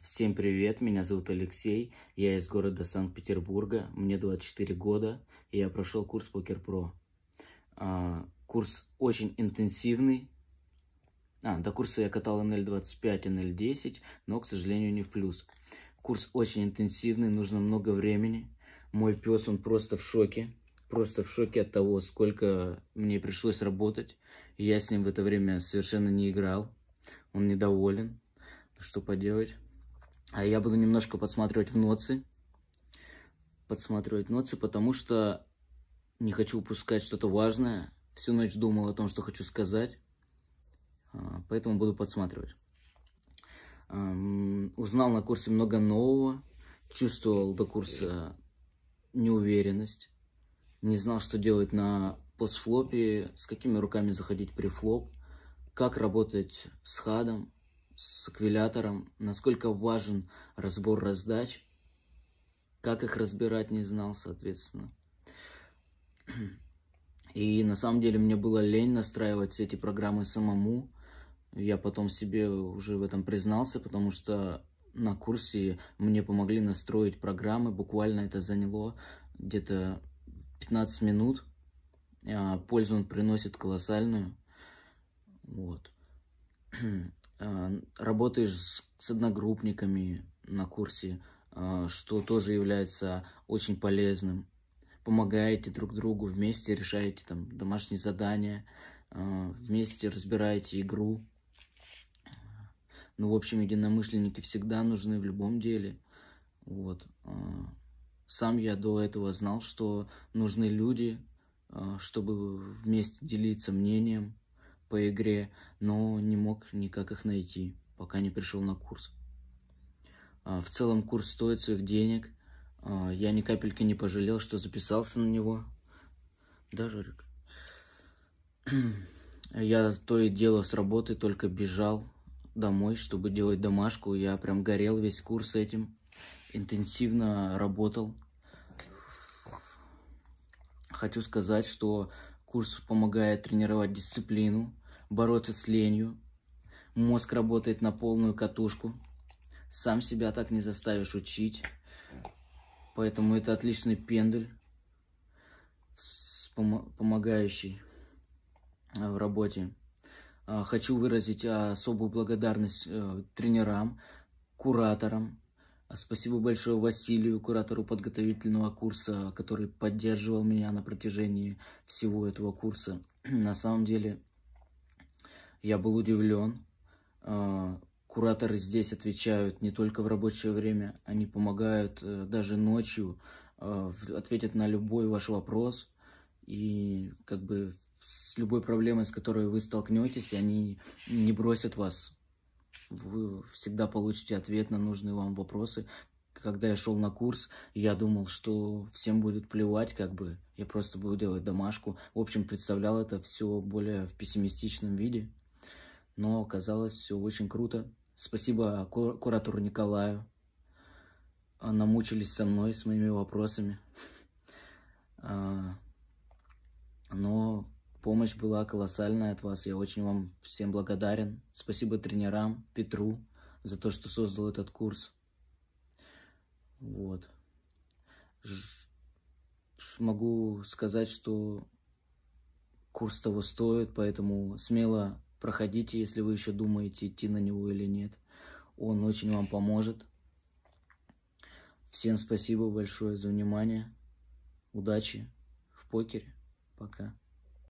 Всем привет, меня зовут Алексей, я из города Санкт-Петербурга, мне 24 года, и я прошел курс покер-про. Курс очень интенсивный. До курса я катал NL25, NL10, но, к сожалению, не в плюс. Курс очень интенсивный, нужно много времени. Мой пес, он просто в шоке от того, сколько мне пришлось работать. И я с ним в это время совершенно не играл, он недоволен. Что поделать? А я буду немножко подсматривать нотсы, потому что не хочу упускать что-то важное. Всю ночь думал о том, что хочу сказать, поэтому буду подсматривать. Узнал на курсе много нового, чувствовал до курса неуверенность, не знал, что делать на постфлопе, с какими руками заходить при флоп, как работать с хадом, с эквилятором, насколько важен разбор раздач, как их разбирать не знал, соответственно. И на самом деле мне было лень настраивать все эти программы самому. Я потом себе уже в этом признался, потому что на курсе мне помогли настроить программы. Буквально это заняло где-то 15 минут. Пользу он приносит колоссальную. Вот. Работаешь с одногруппниками на курсе, что тоже является очень полезным. Помогаете друг другу, вместе решаете там домашние задания, вместе разбираете игру. Ну, в общем, единомышленники всегда нужны в любом деле. Вот. Сам я до этого знал, что нужны люди, чтобы вместе делиться мнением по игре, но не мог никак их найти, пока не пришел на курс. В целом курс стоит своих денег. Я ни капельки не пожалел, что записался на него. Да, Жорик? Я то и дело с работы только бежал домой, чтобы делать домашку. Я прям горел весь курс этим. Интенсивно работал. Хочу сказать, что курс помогает тренировать дисциплину, бороться с ленью, мозг работает на полную катушку, сам себя так не заставишь учить, поэтому это отличный пендель, помогающий в работе. Хочу выразить особую благодарность тренерам, кураторам. Спасибо большое Василию, куратору подготовительного курса, который поддерживал меня на протяжении всего этого курса. На самом деле, я был удивлен. Кураторы здесь отвечают не только в рабочее время, они помогают даже ночью, ответят на любой ваш вопрос. И как бы с любой проблемой, с которой вы столкнетесь, они не бросят вас. Вы всегда получите ответ на нужные вам вопросы. Когда я шел на курс, я думал, что всем будет плевать, как бы я просто буду делать домашку. В общем, представлял это все более в пессимистичном виде, но оказалось все очень круто. Спасибо куратору Николаю. Намучились со мной, с моими вопросами. Но помощь была колоссальная от вас, я очень вам всем благодарен. Спасибо тренерам, Петру, за то, что создал этот курс. Вот. Могу сказать, что курс того стоит, поэтому смело проходите, если вы еще думаете, идти на него или нет. Он очень вам поможет. Всем спасибо большое за внимание. Удачи в покере. Пока.